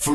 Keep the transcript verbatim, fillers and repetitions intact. For